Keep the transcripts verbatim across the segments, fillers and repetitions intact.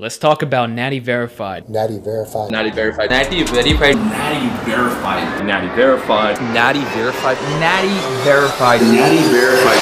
Let's talk about Natty Verified. Natty Verified. Natty Verified. Natty Verified. Natty Verified. Natty Verified. Natty Verified. Natty Verified. Natty Verified.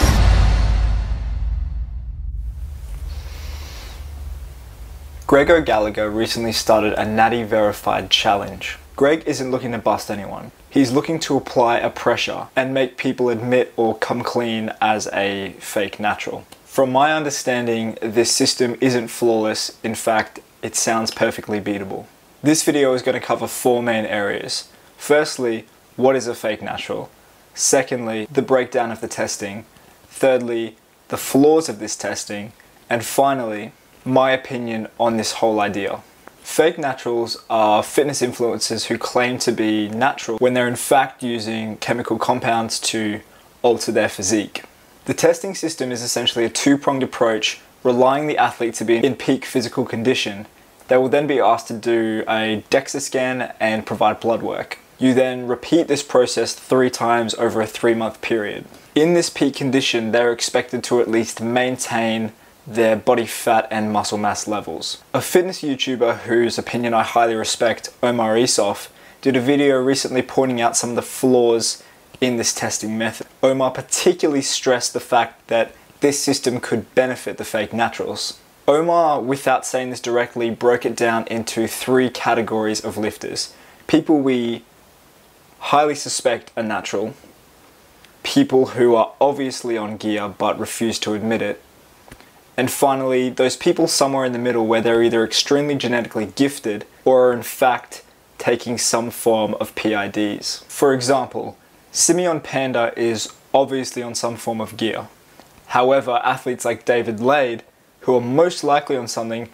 Greg O'Gallagher recently started a Natty Verified challenge. Greg isn't looking to bust anyone. He's looking to apply a pressure and make people admit or come clean as a fake natural. From my understanding, this system isn't flawless. In fact, it sounds perfectly beatable. This video is going to cover four main areas. Firstly, what is a fake natural? Secondly, the breakdown of the testing. Thirdly, the flaws of this testing. And finally, my opinion on this whole idea. Fake naturals are fitness influencers who claim to be natural when they're in fact using chemical compounds to alter their physique. The testing system is essentially a two-pronged approach, relying the athlete to be in peak physical condition. They will then be asked to do a DEXA scan and provide blood work. You then repeat this process three times over a three-month period. In this peak condition, they're expected to at least maintain their body fat and muscle mass levels. A fitness YouTuber whose opinion I highly respect, Omar Isuf, did a video recently pointing out some of the flaws in this testing method. Omar particularly stressed the fact that this system could benefit the fake naturals. Omar, without saying this directly, broke it down into three categories of lifters. People we highly suspect are natural, people who are obviously on gear but refuse to admit it, and finally, those people somewhere in the middle where they're either extremely genetically gifted or are in fact taking some form of P E Ds. For example, Simeon Panda is obviously on some form of gear. However, athletes like David Laid, who are most likely on something,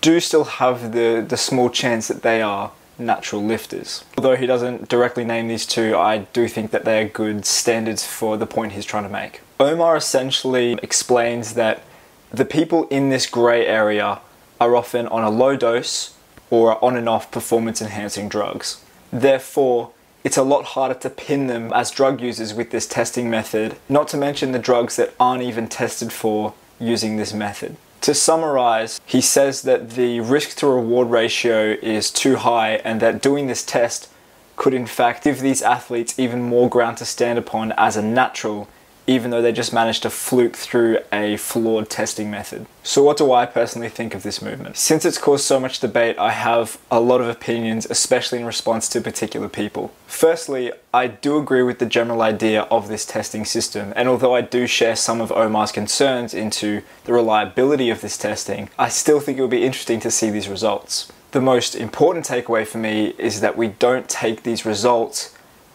do still have the, the small chance that they are natural lifters. Although he doesn't directly name these two, I do think that they are good standards for the point he's trying to make. Omar essentially explains that the people in this grey area are often on a low dose or on and off performance enhancing drugs. Therefore, it's a lot harder to pin them as drug users with this testing method, not to mention the drugs that aren't even tested for using this method. To summarize, he says that the risk to reward ratio is too high and that doing this test could in fact give these athletes even more ground to stand upon as a natural, even though they just managed to fluke through a flawed testing method. So what do I personally think of this movement? Since it's caused so much debate, I have a lot of opinions, especially in response to particular people. Firstly, I do agree with the general idea of this testing system, and although I do share some of Omar's concerns into the reliability of this testing, I still think it would be interesting to see these results. The most important takeaway for me is that we don't take these results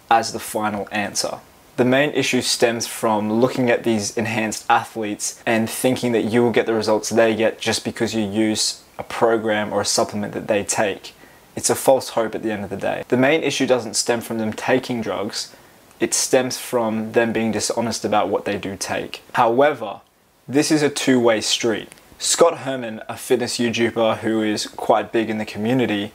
as the final answer. The main issue stems from looking at these enhanced athletes and thinking that you will get the results they get just because you use a program or a supplement that they take. It's a false hope at the end of the day. The main issue doesn't stem from them taking drugs, it stems from them being dishonest about what they do take. However, this is a two-way street. Scott Herman, a fitness YouTuber who is quite big in the community,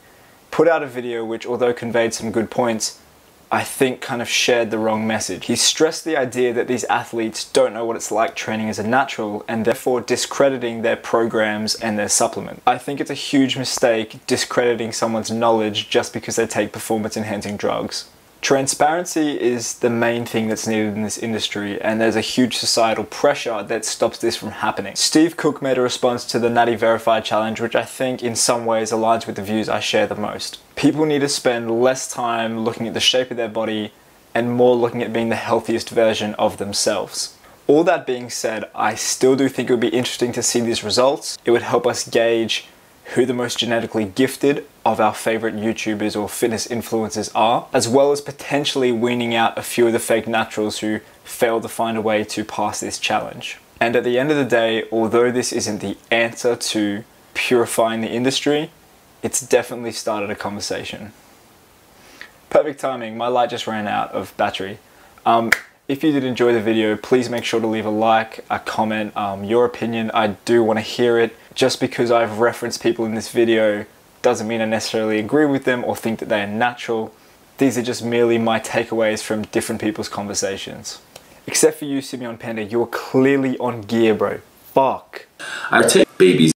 put out a video which, although conveyed some good points, I think kind of shared the wrong message. He stressed the idea that these athletes don't know what it's like training as a natural and therefore discrediting their programs and their supplement. I think it's a huge mistake discrediting someone's knowledge just because they take performance enhancing drugs. Transparency is the main thing that's needed in this industry, and there's a huge societal pressure that stops this from happening. Steve Cook made a response to the Natty Verified challenge, which I think in some ways aligns with the views I share the most. People need to spend less time looking at the shape of their body and more looking at being the healthiest version of themselves. All that being said, I still do think it would be interesting to see these results. It would help us gauge who the most genetically gifted of our favorite YouTubers or fitness influencers are, as well as potentially weaning out a few of the fake naturals who failed to find a way to pass this challenge. And at the end of the day, although this isn't the answer to purifying the industry, it's definitely started a conversation. Perfect timing, my light just ran out of battery. Um, If you did enjoy the video, please make sure to leave a like, a comment, um, your opinion. I do want to hear it. Just because I've referenced people in this video doesn't mean I necessarily agree with them or think that they are natural. These are just merely my takeaways from different people's conversations. Except for you, Simeon Panda, you're clearly on gear, bro. Fuck. I take babies.